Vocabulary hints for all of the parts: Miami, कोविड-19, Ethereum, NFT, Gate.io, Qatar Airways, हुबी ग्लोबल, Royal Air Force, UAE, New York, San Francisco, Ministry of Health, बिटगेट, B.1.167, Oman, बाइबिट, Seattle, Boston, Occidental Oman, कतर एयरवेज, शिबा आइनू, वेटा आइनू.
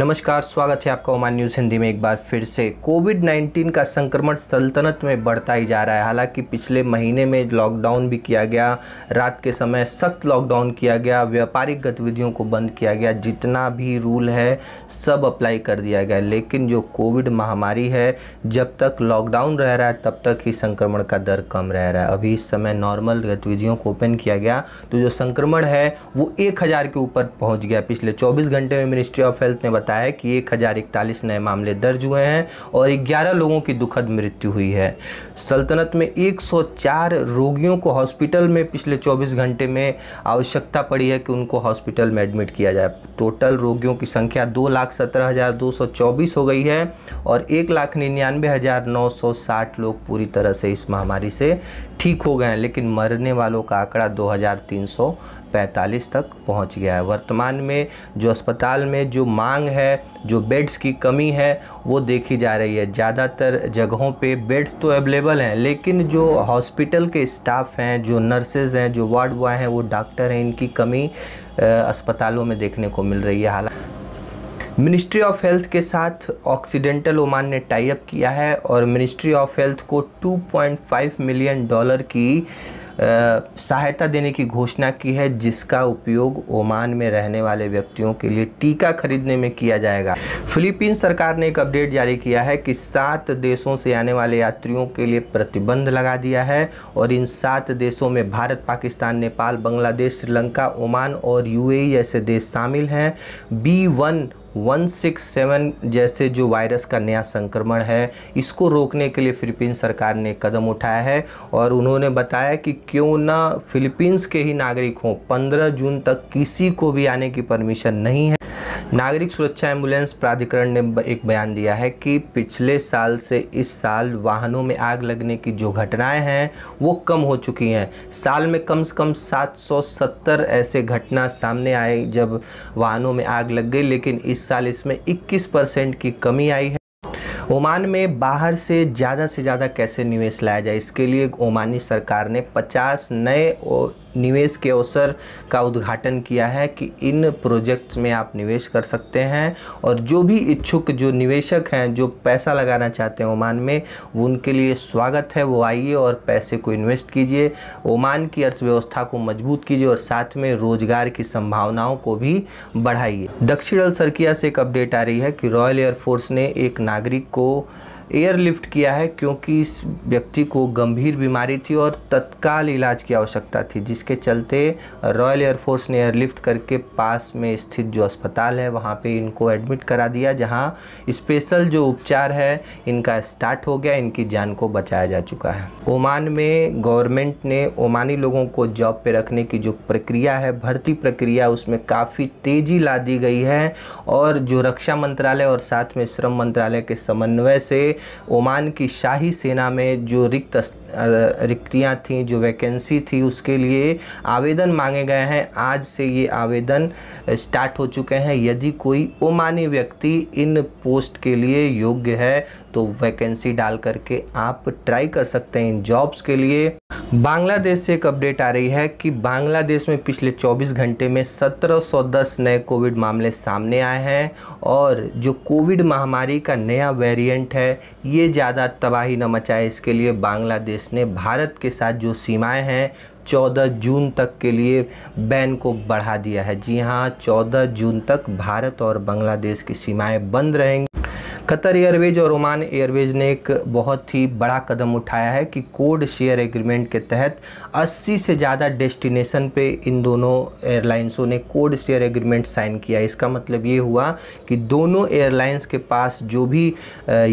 नमस्कार, स्वागत है आपका ओमान न्यूज़ हिंदी में। एक बार फिर से कोविड-19 का संक्रमण सल्तनत में बढ़ता ही जा रहा है। हालांकि पिछले महीने में लॉकडाउन भी किया गया, रात के समय सख्त लॉकडाउन किया गया, व्यापारिक गतिविधियों को बंद किया गया, जितना भी रूल है सब अप्लाई कर दिया गया। लेकिन जो कोविड महामारी है, जब तक लॉकडाउन रह रहा है तब तक ही संक्रमण का दर कम रह रहा है। अभी इस समय नॉर्मल गतिविधियों को ओपन किया गया तो जो संक्रमण है वो 1000 के ऊपर पहुँच गया। पिछले 24 घंटे में मिनिस्ट्री ऑफ हेल्थ ने है कि 1041 नए मामले दर्ज हुए हैं और 11 लोगों की दुखद मृत्यु हुई है। सल्तनत में 104 रोगियों को हॉस्पिटल में पिछले 24 घंटे में आवश्यकता पड़ी है कि उनको हॉस्पिटल में एडमिट किया जाए। टोटल रोगियों की संख्या 2,17,224 हो गई है और 1,99,960 लोग पूरी तरह से इस महामारी से ठीक हो गए हैं। लेकिन मरने वालों का आंकड़ा 2,345 तक पहुंच गया है। वर्तमान में जो अस्पताल में जो मांग है, जो बेड्स की कमी है वो देखी जा रही है। ज़्यादातर जगहों पे बेड्स तो अवेलेबल हैं, लेकिन जो हॉस्पिटल के स्टाफ हैं, जो नर्सेज़ हैं, जो वार्ड बॉय हैं, वो डॉक्टर हैं, इनकी कमी अस्पतालों में देखने को मिल रही है। हालांकि मिनिस्ट्री ऑफ हेल्थ के साथ ऑक्सीडेंटल ओमान ने टाई अप किया है और मिनिस्ट्री ऑफ हेल्थ को $2.5 मिलियन की सहायता देने की घोषणा की है, जिसका उपयोग ओमान में रहने वाले व्यक्तियों के लिए टीका खरीदने में किया जाएगा। फिलीपीन सरकार ने एक अपडेट जारी किया है कि 7 देशों से आने वाले यात्रियों के लिए प्रतिबंध लगा दिया है और इन 7 देशों में भारत, पाकिस्तान, नेपाल, बांग्लादेश, श्रीलंका, ओमान और UAE जैसे देश शामिल हैं। B.1.167 जैसे जो वायरस का नया संक्रमण है, इसको रोकने के लिए फिलीपीन सरकार ने कदम उठाया है और उन्होंने बताया कि क्यों ना फिलीपींस के ही नागरिक हों। 15 जून तक किसी को भी आने की परमिशन नहीं है। नागरिक सुरक्षा एम्बुलेंस प्राधिकरण ने एक बयान दिया है कि पिछले साल से इस साल वाहनों में आग लगने की जो घटनाएं हैं वो कम हो चुकी हैं। साल में कम से कम 770 ऐसे घटना सामने आए जब वाहनों में आग लग गई, लेकिन इस साल इसमें 21% की कमी आई है। ओमान में बाहर से ज़्यादा कैसे निवेश लाया जाए, इसके लिए ओमानी सरकार ने 50 नए निवेश के अवसर का उद्घाटन किया है कि इन प्रोजेक्ट्स में आप निवेश कर सकते हैं और जो भी इच्छुक जो निवेशक हैं, जो पैसा लगाना चाहते हैं ओमान में, वो उनके लिए स्वागत है। वो आइए और पैसे को इन्वेस्ट कीजिए, ओमान की अर्थव्यवस्था को मजबूत कीजिए और साथ में रोजगार की संभावनाओं को भी बढ़ाइए। दक्षिण अलसरकिया से एक अपडेट आ रही है कि रॉयल एयरफोर्स ने एक नागरिक को एयरलिफ्ट किया है क्योंकि इस व्यक्ति को गंभीर बीमारी थी और तत्काल इलाज की आवश्यकता थी, जिसके चलते रॉयल एयरफोर्स ने एयरलिफ्ट करके पास में स्थित जो अस्पताल है वहाँ पे इनको एडमिट करा दिया, जहाँ स्पेशल जो उपचार है इनका स्टार्ट हो गया। इनकी जान को बचाया जा चुका है। ओमान में गवर्नमेंट ने ओमानी लोगों को जॉब पर रखने की जो प्रक्रिया है, भर्ती प्रक्रिया, उसमें काफ़ी तेज़ी ला दी गई है और जो रक्षा मंत्रालय और साथ में श्रम मंत्रालय के समन्वय से ओमान की शाही सेना में जो रिक्तियाँ थीं, जो वैकेंसी थी, उसके लिए आवेदन मांगे गए हैं। आज से ये आवेदन स्टार्ट हो चुके हैं। यदि कोई ओमानी व्यक्ति इन पोस्ट के लिए योग्य है तो वैकेंसी डाल करके आप ट्राई कर सकते हैं इन जॉब्स के लिए। बांग्लादेश से एक अपडेट आ रही है कि बांग्लादेश में पिछले 24 घंटे में 1710 नए कोविड मामले सामने आए हैं और जो कोविड महामारी का नया वेरिएंट है ये ज़्यादा तबाही न मचाए, इसके लिए बांग्लादेश ने भारत के साथ जो सीमाएं हैं 14 जून तक के लिए बैन को बढ़ा दिया है। जी हाँ, 14 जून तक भारत और बांग्लादेश की सीमाएँ बंद रहेंगी। कतर एयरवेज और ओमान एयरवेज ने एक बहुत ही बड़ा कदम उठाया है कि कोड शेयर एग्रीमेंट के तहत 80 से ज़्यादा डेस्टिनेशन पे इन दोनों एयरलाइंसों ने कोड शेयर एग्रीमेंट साइन किया। इसका मतलब ये हुआ कि दोनों एयरलाइंस के पास जो भी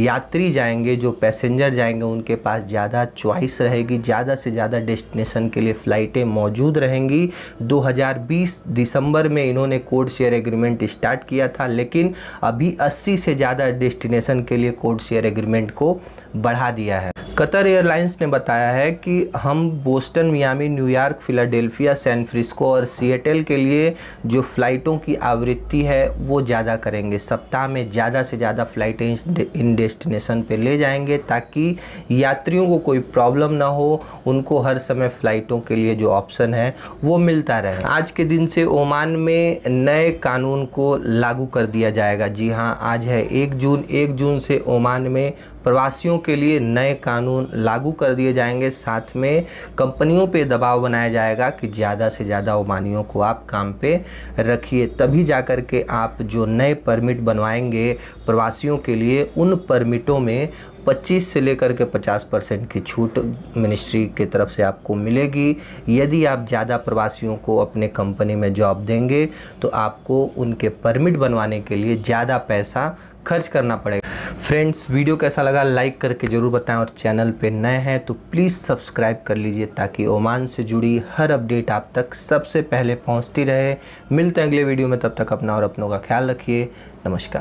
यात्री जाएंगे, जो पैसेंजर जाएंगे, उनके पास ज़्यादा चॉइस रहेगी, ज़्यादा से ज़्यादा डेस्टिनेशन के लिए फ़्लाइटें मौजूद रहेंगी। 2020 दिसंबर में इन्होंने कोड शेयर एग्रीमेंट स्टार्ट किया था, लेकिन अभी 80 से ज़्यादा डेस्टिनेशन के लिए कोड शेयर एग्रीमेंट को बढ़ा दिया है। कतर एयरलाइंस ने बताया है कि हम Boston, Miami, New York, Philadelphia, San Francisco और सिएटल के लिए जो फ़्लाइटों की आवृत्ति है वो ज़्यादा करेंगे। सप्ताह में ज़्यादा से ज़्यादा फ़्लाइटें इन डेस्टिनेशन पे ले जाएंगे ताकि यात्रियों को कोई प्रॉब्लम ना हो, उनको हर समय फ़्लाइटों के लिए जो ऑप्शन है वो मिलता रहे। आज के दिन से ओमान में नए कानून को लागू कर दिया जाएगा। जी हाँ, आज है 1 जून। 1 जून से ओमान में प्रवासियों के लिए नए कानून लागू कर दिए जाएंगे। साथ में कंपनियों पे दबाव बनाया जाएगा कि ज़्यादा से ज़्यादा ओमानियों को आप काम पे रखिए, तभी जा कर के आप जो नए परमिट बनवाएंगे प्रवासियों के लिए उन परमिटों में 25 से लेकर के 50% की छूट मिनिस्ट्री की तरफ से आपको मिलेगी। यदि आप ज़्यादा प्रवासियों को अपने कंपनी में जॉब देंगे तो आपको उनके परमिट बनवाने के लिए ज़्यादा पैसा खर्च करना पड़ेगा। फ्रेंड्स, वीडियो कैसा लगा लाइक करके ज़रूर बताएं और चैनल पे नए हैं तो प्लीज़ सब्सक्राइब कर लीजिए ताकि ओमान से जुड़ी हर अपडेट आप तक सबसे पहले पहुंचती रहे। मिलते हैं अगले वीडियो में, तब तक अपना और अपनों का ख्याल रखिए। नमस्कार।